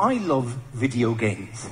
I love video games.